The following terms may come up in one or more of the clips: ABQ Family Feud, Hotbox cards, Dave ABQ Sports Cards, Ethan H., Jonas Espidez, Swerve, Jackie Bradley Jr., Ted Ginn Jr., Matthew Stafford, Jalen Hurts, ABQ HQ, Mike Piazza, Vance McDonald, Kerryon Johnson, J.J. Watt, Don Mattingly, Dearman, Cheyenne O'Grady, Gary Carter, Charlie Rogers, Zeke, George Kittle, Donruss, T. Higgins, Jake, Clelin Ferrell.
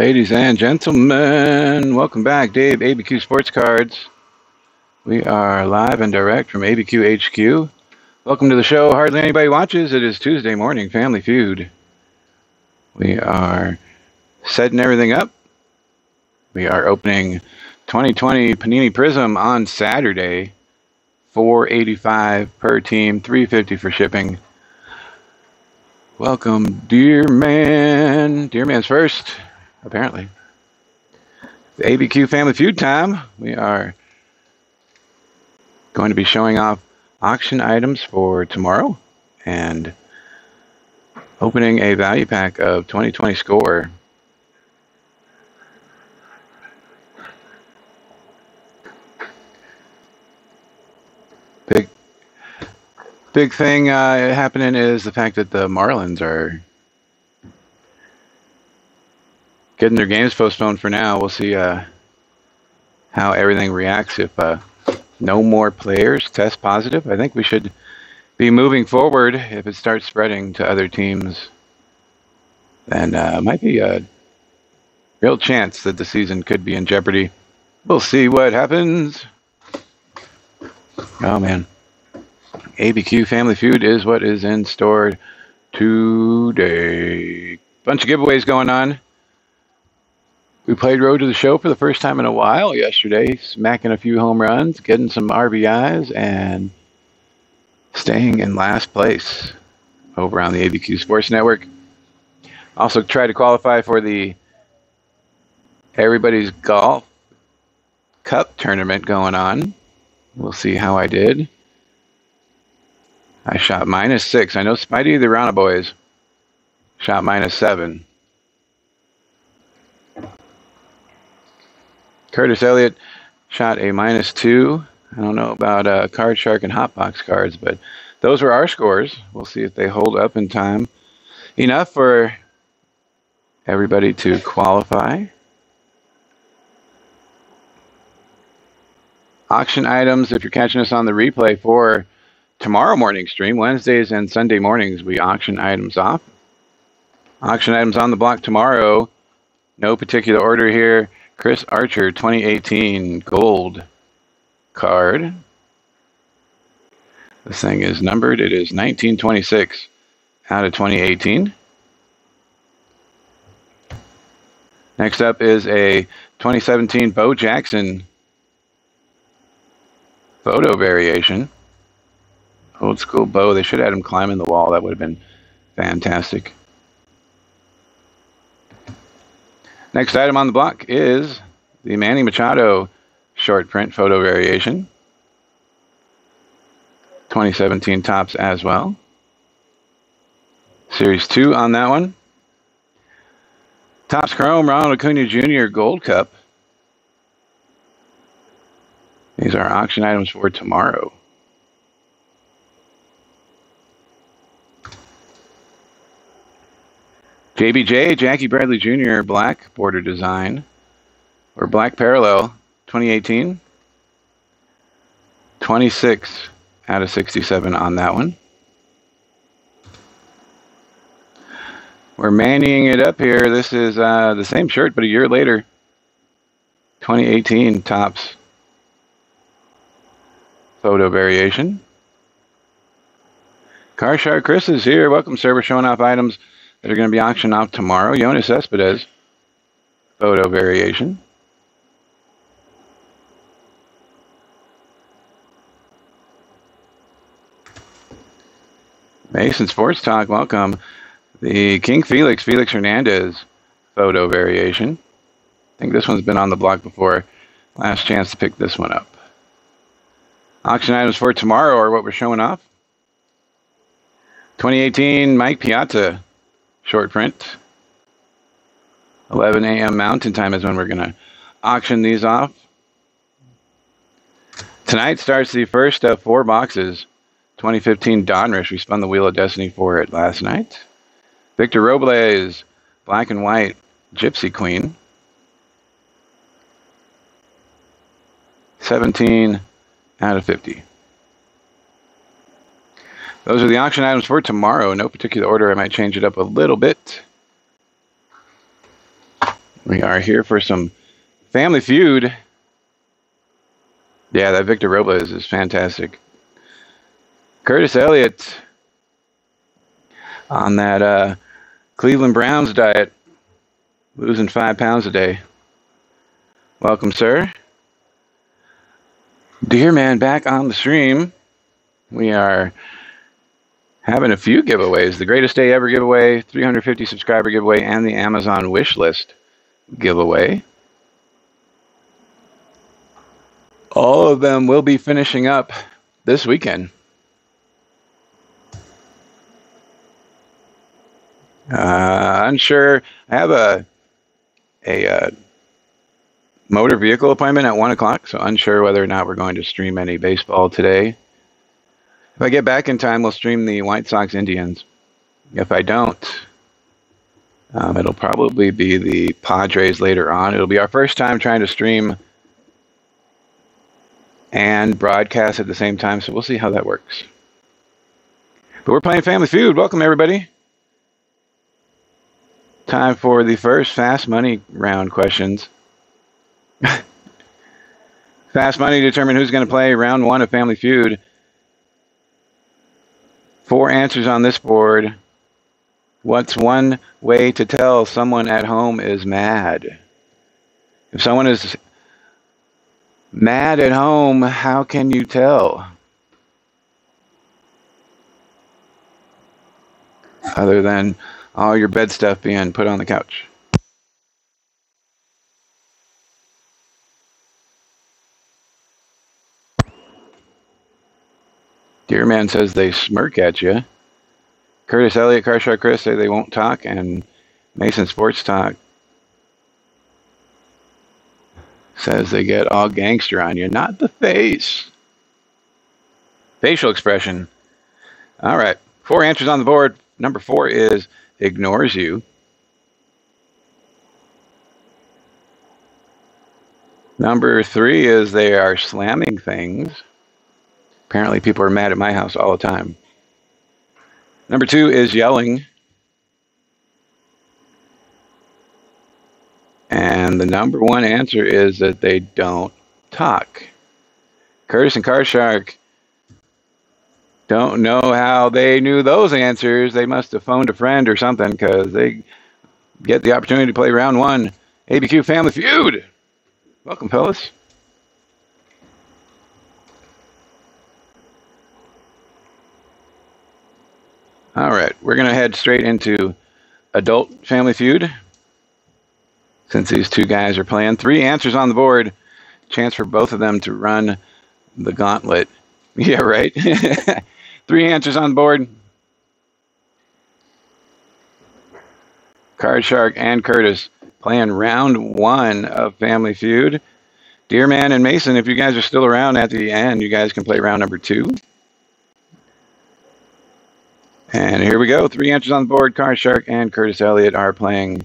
Ladies and gentlemen, welcome back. Dave ABQ Sports Cards. We are live and direct from ABQ HQ. Welcome to the show. Hardly anybody watches. It is Tuesday morning, Family Feud. We are setting everything up. We are opening 2020 Panini Prism on Saturday. $4.85 per team, $3.50 for shipping. Welcome, Dearman. Dearman's first, apparently. The ABQ Family Feud time. We are going to be showing off auction items for tomorrow and opening a value pack of 2020 Score. Big thing happening is the fact that the Marlins are getting their games postponed for now. We'll see how everything reacts if no more players test positive. I think we should be moving forward if it starts spreading to other teams. And might be a real chance that the season could be in jeopardy. We'll see what happens. Oh, man. ABQ Family Feud is what is in store today. Bunch of giveaways going on. We played Road to the Show for the first time in a while yesterday, smacking a few home runs, getting some RBIs, and staying in last place over on the ABQ Sports Network. Also tried to qualify for the Everybody's Golf Cup Tournament going on. We'll see how I did. I shot -6. I know Spidey the Rana boys shot -7. Curtis Elliott shot a -2. I don't know about Card Shark and Hotbox cards, but those were our scores. We'll see if they hold up in time enough for everybody to qualify. Auction items, if you're catching us on the replay for tomorrow morning stream, Wednesdays and Sunday mornings, we auction items off. Auction items on the block tomorrow. No particular order here. Chris Archer, 2018 gold card. This thing is numbered. It is 1926 out of 2018. Next up is a 2017 Bo Jackson photo variation. Old school Bo. They should have had him climbing the wall. That would have been fantastic. Next item on the block is the Manny Machado short print photo variation. 2017 tops as well. Series 2 on that one. Topps Chrome Ronald Acuña Jr. Gold Cup. These are auction items for tomorrow. JBJ, Jackie Bradley Jr. Black Border Design, or Black Parallel, 2018. 26 out of 67 on that one. We're manning it up here. This is the same shirt, but a year later. 2018 Topps photo variation. Car Shark Chris is here. Welcome, sir. We're showing off items that are going to be auctioned off tomorrow. Jonas Espidez photo variation. Mason Sports Talk, welcome. The King Felix Hernandez photo variation. I think this one's been on the block before. Last chance to pick this one up. Auction items for tomorrow are what we're showing off. 2018 Mike Piazza short print. 11 a.m. Mountain Time is when we're going to auction these off. Tonight starts the first of 4 boxes. 2015 Donruss. We spun the Wheel of Destiny for it last night. Victor Robles, black and white, Gypsy Queen. 17 out of 50. Those are the auction items for tomorrow. No particular order. I might change it up a little bit. We are here for some Family Feud. Yeah, that Victor Robles is fantastic. Curtis Elliott on that Cleveland Browns diet, losing 5 pounds a day. Welcome, sir. Dearman back on the stream. We are having a few giveaways. The Greatest Day Ever giveaway, 350 subscriber giveaway, and the Amazon wish list giveaway. All of them will be finishing up this weekend. Unsure. I have a motor vehicle appointment at 1 o'clock, so unsure whether or not we're going to stream any baseball today. If I get back in time, we'll stream the White Sox Indians. If I don't, it'll probably be the Padres later on. It'll be our first time trying to stream and broadcast at the same time, so we'll see how that works. But we're playing Family Feud. Welcome, everybody. Time for the first Fast Money round questions. Fast money to determine who's going to play round one of Family Feud. 4 answers on this board. What's one way to tell someone at home is mad? If someone is mad at home, how can you tell? Other than all your bed stuff being put on the couch. Dearman says they smirk at you. Curtis Elliott, Card Shark, Chris say they won't talk, and Mason Sports Talk says they get all gangster on you. Not the face. Facial expression. All right. 4 answers on the board. Number 4 is ignores you. Number 3 is they are slamming things. Apparently, people are mad at my house all the time. Number 2 is yelling. And the number 1 answer is that they don't talk. Curtis and Card Shark don't know how they knew those answers. They must have phoned a friend or something, because they get the opportunity to play round one. ABQ Family Feud. Welcome, fellas. All right, we're going to head straight into Adult Family Feud, since these two guys are playing. 3 answers on the board. Chance for both of them to run the gauntlet. Yeah, right. 3 answers on the board. Card Shark and Curtis playing round one of Family Feud. Dearman and Mason, if you guys are still around at the end, you guys can play round number 2. And here we go. 3 answers on the board. Card Shark and Curtis Elliott are playing.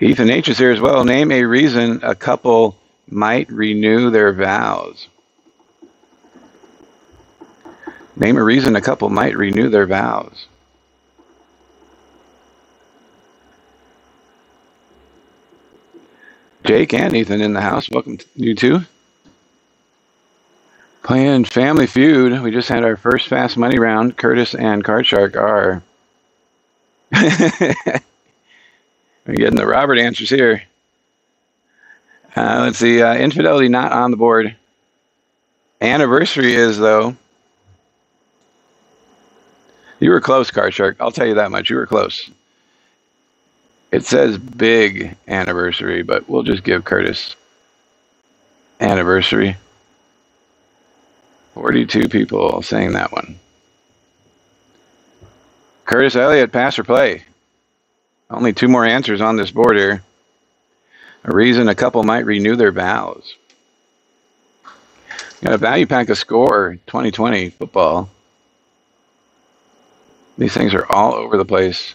Ethan H. is here as well. Name a reason a couple might renew their vows. Name a reason a couple might renew their vows. Jake and Ethan in the house. Welcome to you two. Playing Family Feud. We just had our first Fast Money round. Curtis and Card Shark are we're getting the Robert answers here. Let's see. Infidelity not on the board. Anniversary is, though. You were close, Card Shark. I'll tell you that much. You were close. It says big anniversary, but we'll just give Curtis anniversary. 42 people saying that one. Curtis Elliott, pass or play? Only 2 more answers on this board here. A reason a couple might renew their vows. Got a value pack of Score 2020 football. These things are all over the place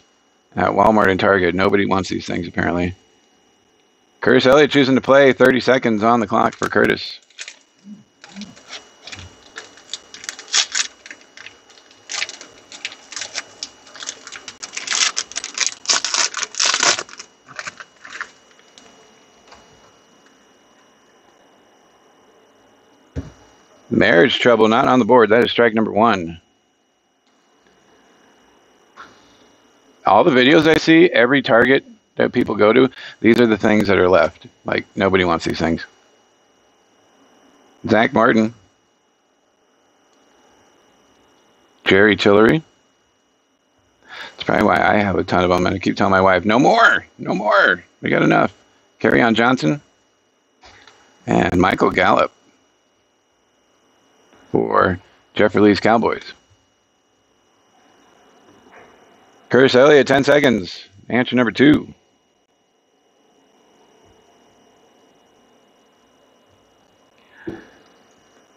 at Walmart and Target. Nobody wants these things, apparently. Curtis Elliott choosing to play. 30 seconds on the clock for Curtis. Marriage Trouble, not on the board. That is strike number one. All the videos I see, every target that people go to, these are the things that are left. Like, nobody wants these things. Zach Martin. Jerry Tillery. That's probably why I have a ton of them, and I keep telling my wife, no more! No more! We got enough. Kerryon Johnson. And Michael Gallup. For Jeffrey Lee's Cowboys. Curtis Elliott, 10 seconds. Answer number two.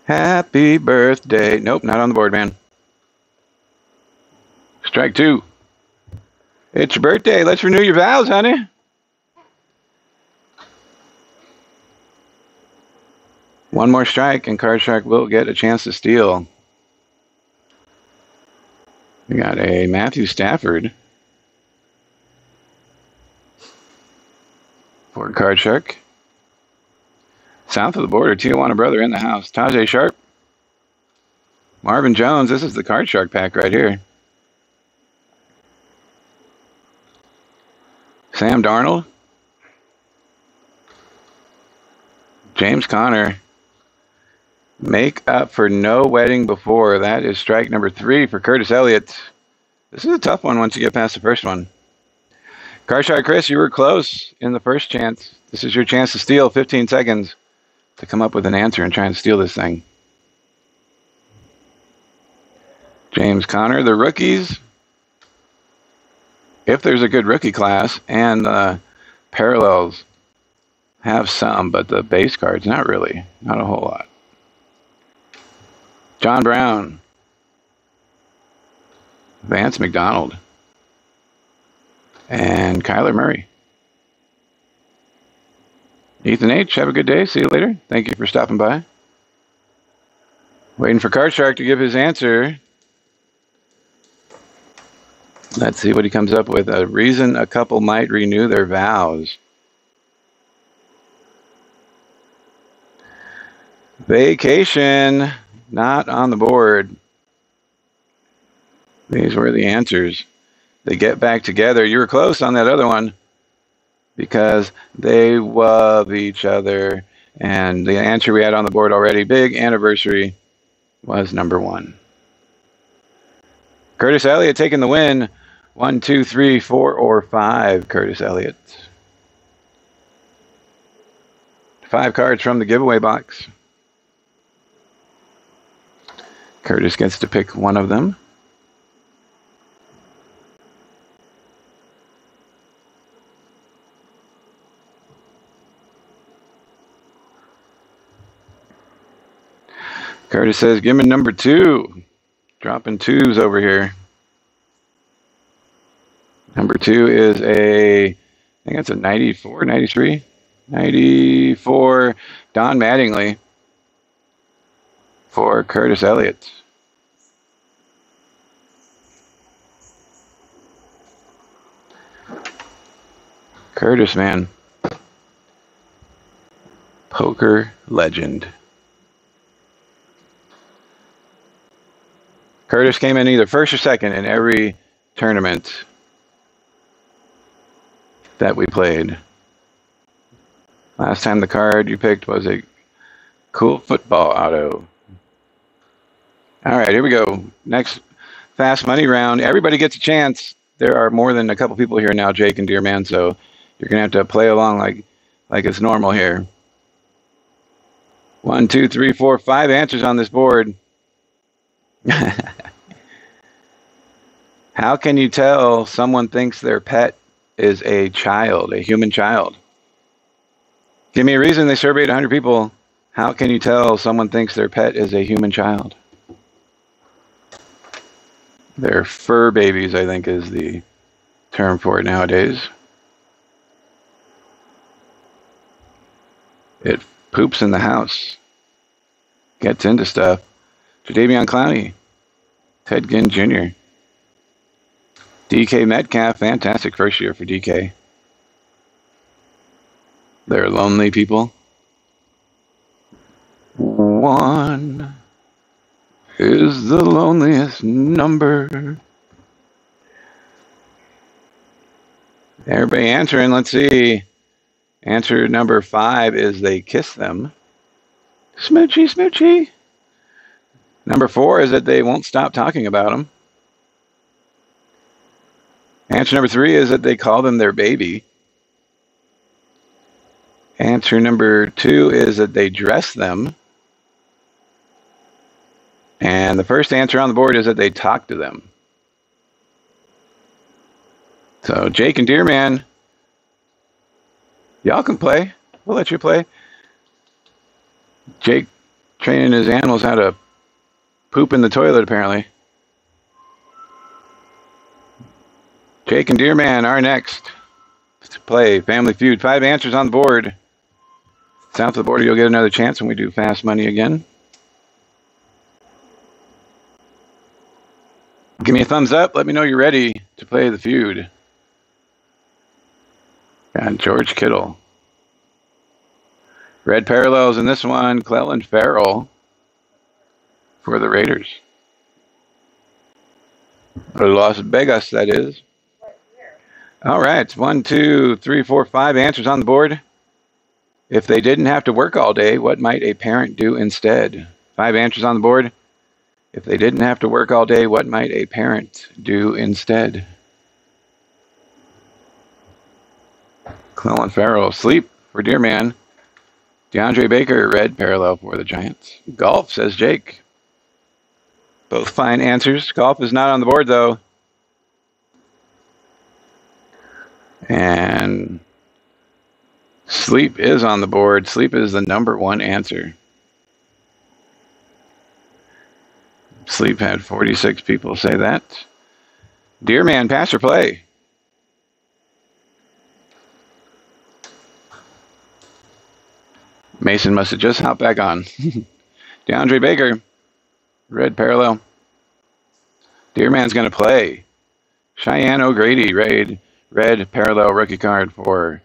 Happy birthday. Nope, not on the board, man. Strike two. It's your birthday. Let's renew your vows, honey. One more strike, and Card Shark will get a chance to steal. We got a Matthew Stafford for Card Shark. South of the border, Tijuana Brother in the house. Tajay Sharp. Marvin Jones. This is the Card Shark pack right here. Sam Darnold. James Conner. Make up for no wedding before. That is strike number three for Curtis Elliott. This is a tough one once you get past the first one. Card Shark Chris, you were close in the first chance. This is your chance to steal. 15 seconds to come up with an answer and try and steal this thing. James Conner, the rookies. If there's a good rookie class, and parallels have some, but the base cards, not really. Not a whole lot. John Brown. Vance McDonald. And Kyler Murray. Ethan H., have a good day. See you later. Thank you for stopping by. Waiting for Card Shark to give his answer. Let's see what he comes up with. A reason a couple might renew their vows. Vacation. Not on the board. These were the answers. They get back together. You were close on that other one because they love each other. And the answer we had on the board already, big anniversary, was number one. Curtis Elliott taking the win. 1, 2, 3, 4, or 5, Curtis Elliott. 5 cards from the giveaway box. Curtis gets to pick one of them. Curtis says, give me number 2. Dropping 2s over here. Number 2 is a, I think that's a 94, 93, 94, Don Mattingly. For Curtis Elliott. Curtis, man. Poker legend. Curtis came in either first or second in every tournament that we played. Last time the card you picked was a cool football auto. All right, here we go. Next fast money round. Everybody gets a chance. There are more than a couple people here now, Jake and Dearman, so you're going to have to play along like it's normal here. 1, 2, 3, 4, 5 answers on this board. How can you tell someone thinks their pet is a child, a human child? Give me a reason. They surveyed 100 people. How can you tell someone thinks their pet is a human child? They're fur babies, I think, is the term for it nowadays. It poops in the house. Gets into stuff. Jadeveon Clowney. Ted Ginn Jr. DK Metcalf. Fantastic first year for DK. They're lonely people. 1. is the loneliest number. Everybody answering. Let's see. Answer number 5 is they kiss them. Smoochy, smoochy. Number 4 is that they won't stop talking about them. Answer number 3 is that they call them their baby. Answer number 2 is that they dress them. And the first answer on the board is that they talk to them. So Jake and Dearman, y'all can play. We'll let you play. Jake training his animals how to poop in the toilet, apparently. Jake and Dearman are next to play Family Feud. 5 answers on the board. South of the border, you'll get another chance when we do Fast Money again. Give me a thumbs up. Let me know you're ready to play the feud. And George Kittle. Red parallels in this one. Clelin Ferrell for the Raiders. For Las Vegas, that is. All right. 1, 2, 3, 4, 5 answers on the board. If they didn't have to work all day, what might a parent do instead? 5 answers on the board. If they didn't have to work all day, what might a parent do instead? Clelin Ferrell, sleep for Dearman. DeAndre Baker, red parallel for the Giants. Golf, says Jake. Both fine answers. Golf is not on the board, though. And sleep is on the board. Sleep is the number 1 answer. Sleep had 46 people say that. Dearman, pass or play? Mason must have just hopped back on. DeAndre Baker, red parallel. Dearman's going to play. Cheyenne O'Grady, red parallel rookie card for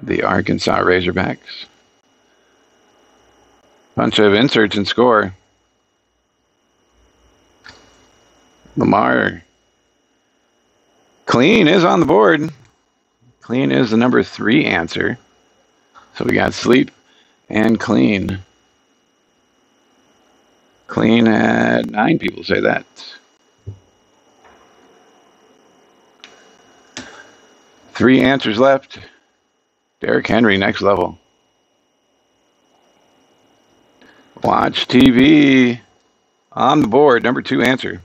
the Arkansas Razorbacks. Bunch of inserts and score. Lamar. Clean is on the board. Clean is the number 3 answer. So we got sleep and clean. Clean had 9 people say that. Three answers left. Derrick Henry, next level. Watch TV on the board. Number 2 answer.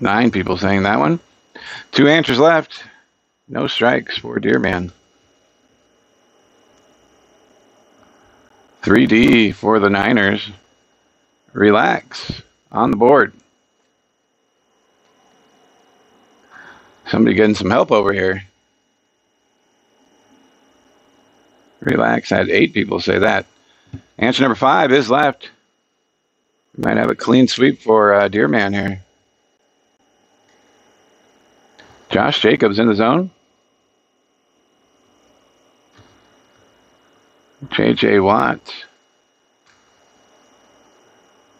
Nine people saying that one. 2 answers left. No strikes for Dearman. 3D for the Niners. Relax on the board. Somebody getting some help over here. Relax had 8 people say that. Answer number 5 is left. We might have a clean sweep for Dearman here. Josh Jacobs in the zone. J.J. Watt.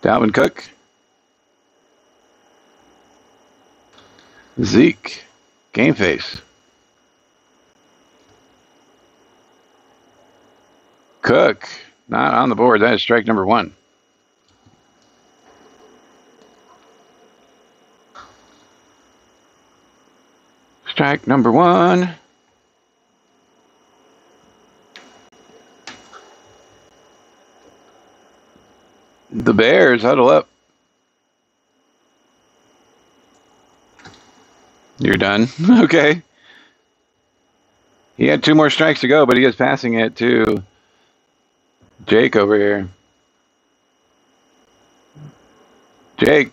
Dalvin Cook. Zeke. Game face. Cook. Not on the board. That is strike number 1. Strike number 1. The Bears huddle up. You're done. Okay. He had 2 more strikes to go, but he is passing it to Jake over here. Jake.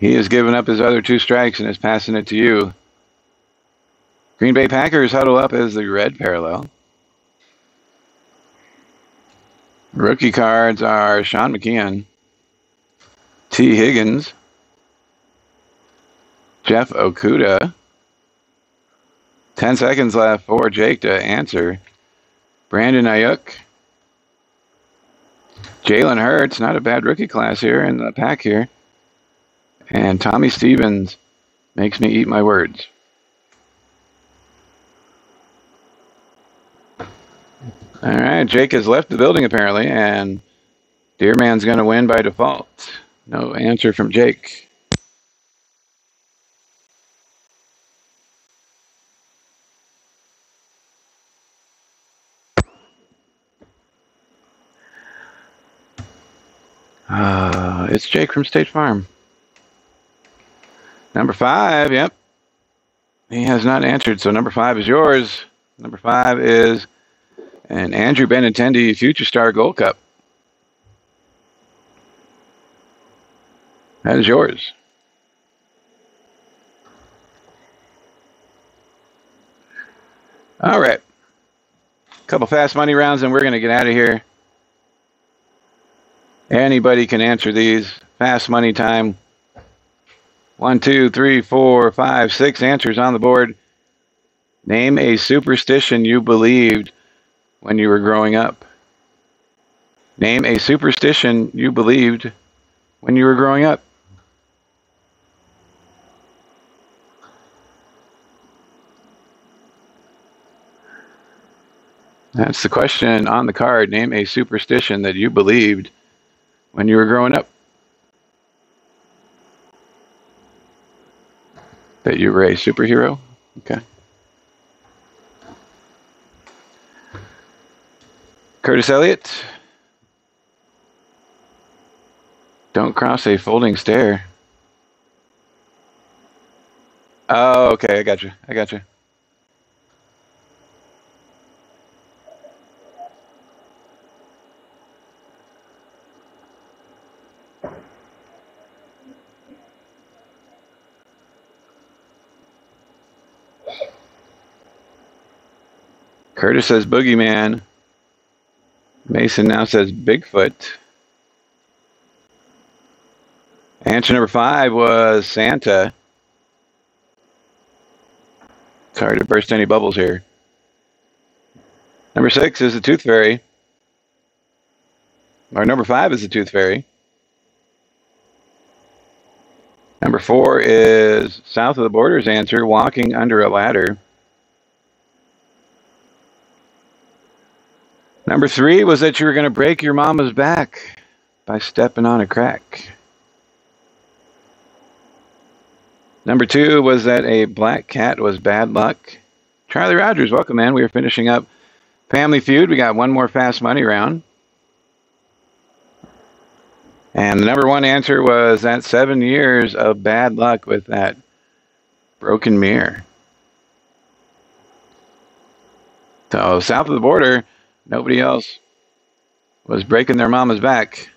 He has given up his other 2 strikes and is passing it to you. Green Bay Packers huddle up as the red parallel. Rookie cards are Sean McKeon, T. Higgins, Jeff Okuda. 10 seconds left for Jake to answer. Brandon Ayuk. Jalen Hurts, not a bad rookie class here in the pack here. And Tommy Stevens makes me eat my words. All right, Jake has left the building apparently, and Dearman's going to win by default. No answer from Jake. It's Jake from State Farm. Number 5, yep. He has not answered, so number 5 is yours. Number 5 is an Andrew Benintendi Future Star Gold Cup. That is yours. All right. A couple fast money rounds, and we're going to get out of here. Anybody can answer these. Fast money time. 1, 2, 3, 4, 5, 6 answers on the board. Name a superstition you believed when you were growing up. Name a superstition you believed when you were growing up. That's the question on the card. Name a superstition that you believed when you were growing up, that you were a superhero. Okay. Curtis Elliott. Don't cross a folding stair. Oh, okay. I got you. I got you. Curtis says Boogeyman. Mason now says Bigfoot. Answer number 5 was Santa. Sorry to burst any bubbles here. Number 6 is the Tooth Fairy. Or number 5 is the Tooth Fairy. Number 4 is South of the Border's answer, walking under a ladder. Number 3 was that you were going to break your mama's back by stepping on a crack. Number 2 was that a black cat was bad luck. Charlie Rogers, welcome, man. We are finishing up Family Feud. We got one more fast money round. And the number 1 answer was that 7 years of bad luck with that broken mirror. So, south of the border, nobody else was breaking their mama's back.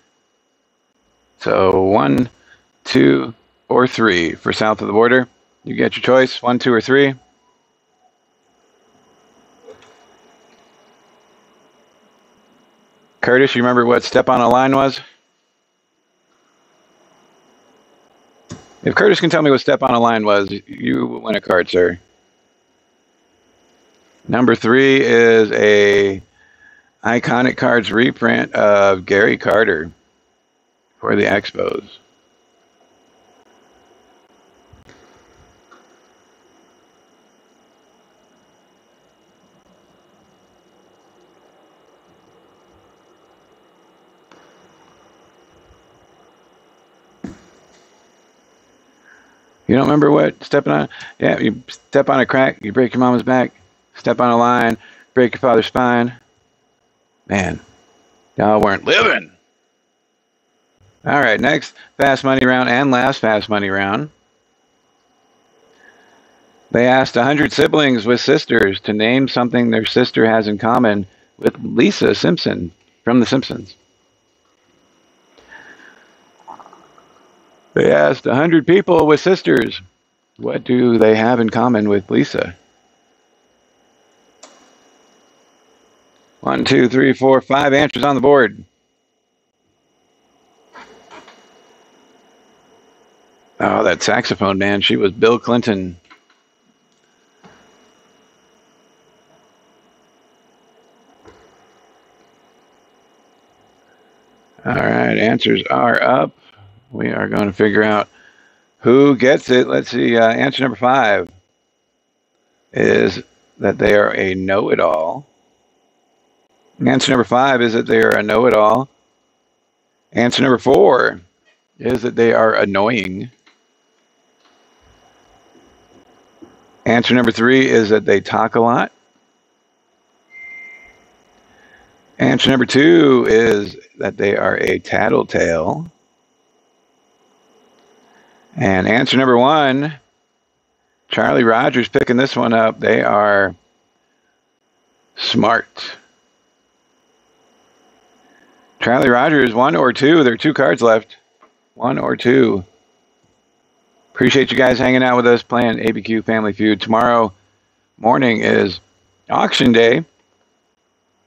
So 1, 2, or 3 for south of the border. You get your choice, 1, 2, or 3. Curtis, you remember what step on a line was? If Curtis can tell me what step on a line was, you will win a card, sir. Number 3 is a Iconic Cards reprint of Gary Carter for the Expos. You don't remember what? Stepping on? Yeah, you step on a crack, you break your mama's back. Step on a line, break your father's spine. Man, y'all weren't living. All right, next fast money round and last fast money round. They asked 100 siblings with sisters to name something their sister has in common with Lisa Simpson from The Simpsons. They asked 100 people with sisters, what do they have in common with Lisa? 1, 2, 3, 4, 5 answers on the board. Oh, that saxophone, man. She was Bill Clinton. Answers are up. We are going to figure out who gets it. Let's see. Answer number 5 is that they are a know-it-all. Answer number 5 is that they are a know-it-all. Answer number 4 is that they are annoying. Answer number 3 is that they talk a lot. Answer number 2 is that they are a tattletale. And answer number 1, Charlie Rogers picking this one up. They are smart. Charlie Rogers, 1 or 2. There are 2 cards left. 1 or 2. Appreciate you guys hanging out with us playing ABQ Family Feud. Tomorrow morning is auction day.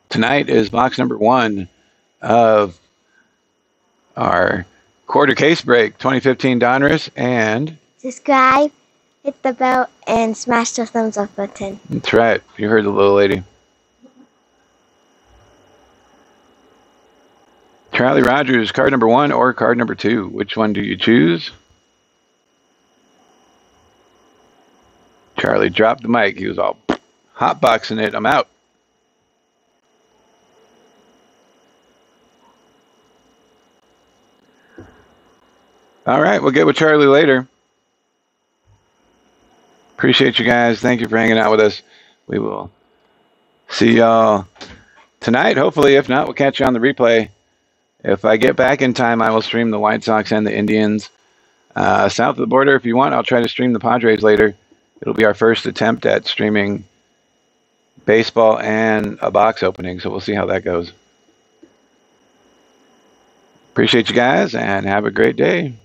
Tonight is box number 1 of our quarter case break 2015 Donruss. And subscribe, hit the bell, and smash the thumbs up button. That's right. You heard the little lady. Charlie Rogers, card number 1 or card number 2? Which one do you choose? Charlie dropped the mic. He was all hotboxing it. I'm out. All right, we'll get with Charlie later. Appreciate you guys. Thank you for hanging out with us. We will see y'all tonight, hopefully. If not, we'll catch you on the replay. If I get back in time, I will stream the White Sox and the Indians. South of the border, if you want, I'll try to stream the Padres later. It'll be our first attempt at streaming baseball and a box opening, so we'll see how that goes. Appreciate you guys, and have a great day.